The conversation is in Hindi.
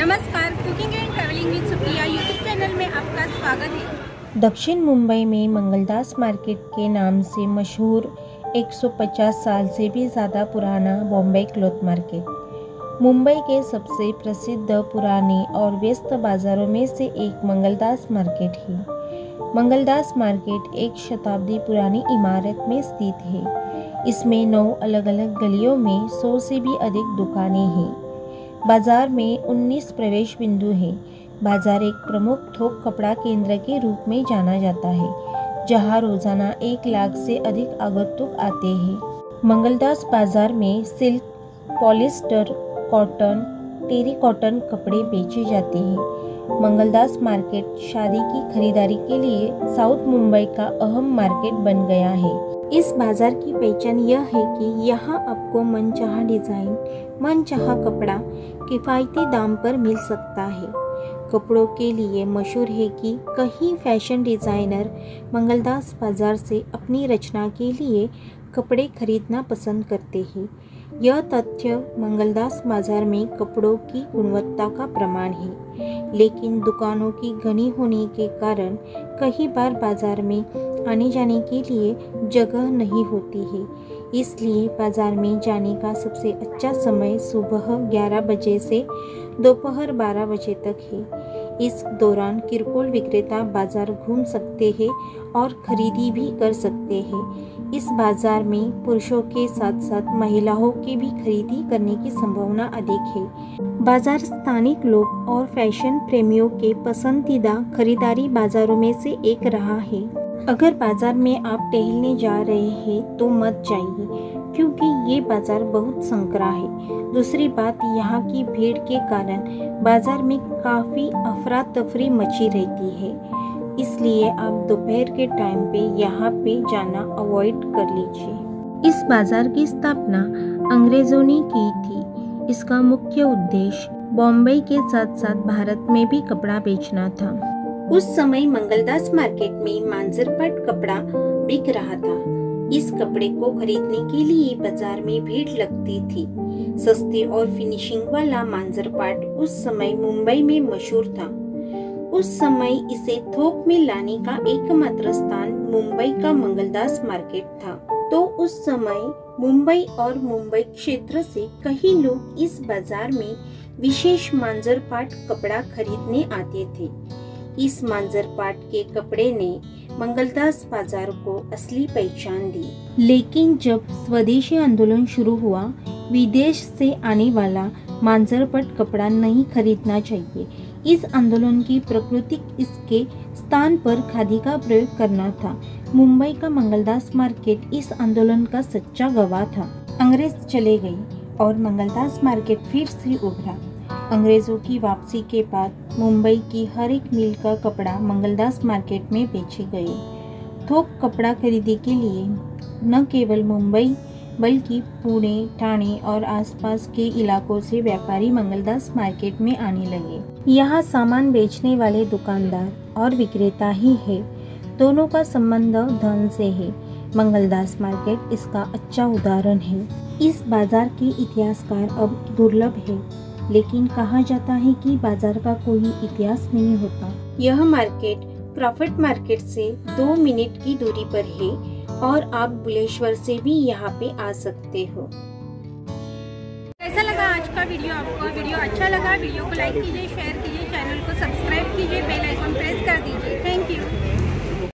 नमस्कार, cooking and travelling with Supriya YouTube channel में आपका स्वागत है। दक्षिण मुंबई में मंगलदास मार्केट के नाम से मशहूर 150 साल से भी ज़्यादा पुराना बॉम्बे क्लॉथ मार्केट मुंबई के सबसे प्रसिद्ध पुराने और व्यस्त बाज़ारों में से एक मंगलदास मार्केट है। मंगलदास मार्केट एक शताब्दी पुरानी इमारत में स्थित है। इसमें 9 अलग अलग गलियों में 100 से भी अधिक दुकानें हैं। बाज़ार में 19 प्रवेश बिंदु हैं। बाज़ार एक प्रमुख थोक कपड़ा केंद्र के रूप में जाना जाता है, जहां रोज़ाना 1 लाख से अधिक आगंतुक आते हैं। मंगलदास बाज़ार में सिल्क, पॉलिस्टर, कॉटन, टेरिकॉटन कपड़े बेचे जाते हैं। मंगलदास मार्केट शादी की खरीदारी के लिए साउथ मुंबई का अहम मार्केट बन गया है। इस बाज़ार की पहचान यह है कि यहाँ आपको मनचाहा डिज़ाइन, मनचाहा कपड़ा किफ़ायती दाम पर मिल सकता है। कपड़ों के लिए मशहूर है कि कहीं फैशन डिज़ाइनर मंगलदास बाज़ार से अपनी रचना के लिए कपड़े खरीदना पसंद करते हैं। यह तथ्य मंगलदास बाज़ार में कपड़ों की गुणवत्ता का प्रमाण है, लेकिन दुकानों की घनी होने के कारण कई बार बाज़ार में आने जाने के लिए जगह नहीं होती है। इसलिए बाज़ार में जाने का सबसे अच्छा समय सुबह 11 बजे से दोपहर 12 बजे तक है। इस दौरान किरकोल विक्रेता बाज़ार घूम सकते हैं और खरीदी भी कर सकते हैं। इस बाज़ार में पुरुषों के साथ साथ महिलाओं की भी खरीदी करने की संभावना अधिक है। बाज़ार स्थानिक लोग और फैशन प्रेमियों के पसंदीदा खरीदारी बाज़ारों में से एक रहा है। अगर बाज़ार में आप टहलने जा रहे हैं तो मत जाइए, क्योंकि ये बाज़ार बहुत संकरा है। दूसरी बात, यहाँ की भीड़ के कारण बाज़ार में काफ़ी अफरा तफरी मची रहती है, इसलिए आप दोपहर के टाइम पे यहाँ पे जाना अवॉइड कर लीजिए। इस बाज़ार की स्थापना अंग्रेज़ों ने की थी। इसका मुख्य उद्देश्य बॉम्बे के साथ साथ भारत में भी कपड़ा बेचना था। उस समय मंगलदास मार्केट में मांजरपट कपड़ा बिक रहा था। इस कपड़े को खरीदने के लिए बाजार में भीड़ लगती थी। सस्ते और फिनिशिंग वाला मांजरपाट उस समय मुंबई में मशहूर था। उस समय इसे थोक में लाने का एकमात्र स्थान मुंबई का मंगलदास मार्केट था। तो उस समय मुंबई और मुंबई क्षेत्र से कई लोग इस बाजार में विशेष मांजरपाट कपड़ा खरीदने आते थे। इस मांजरपाट के कपड़े ने मंगलदास बाजार को असली पहचान दी। लेकिन जब स्वदेशी आंदोलन शुरू हुआ, विदेश से आने वाला मांजरपट कपड़ा नहीं खरीदना चाहिए। इस आंदोलन की प्रकृति इसके स्थान पर खादी का प्रयोग करना था। मुंबई का मंगलदास मार्केट इस आंदोलन का सच्चा गवाह था। अंग्रेज चले गए और मंगलदास मार्केट फिर से उभरा। अंग्रेज़ों की वापसी के बाद मुंबई की हर एक मिल का कपड़ा मंगलदास मार्केट में बेचे गए। थोक कपड़ा खरीदी के लिए न केवल मुंबई बल्कि पुणे, ठाणे और आसपास के इलाकों से व्यापारी मंगलदास मार्केट में आने लगे। यहाँ सामान बेचने वाले दुकानदार और विक्रेता ही है, दोनों का संबंध धन से है। मंगलदास मार्केट इसका अच्छा उदाहरण है। इस बाजार के इतिहासकार अब दुर्लभ है, लेकिन कहा जाता है कि बाजार का कोई इतिहास नहीं होता। यह मार्केट प्रॉफिट मार्केट से 2 मिनट की दूरी पर है और आप बुलेश्वर से भी यहाँ पे आ सकते हो। कैसा लगा आज का वीडियो? आपको वीडियो अच्छा लगा, वीडियो को लाइक कीजिए, शेयर कीजिए।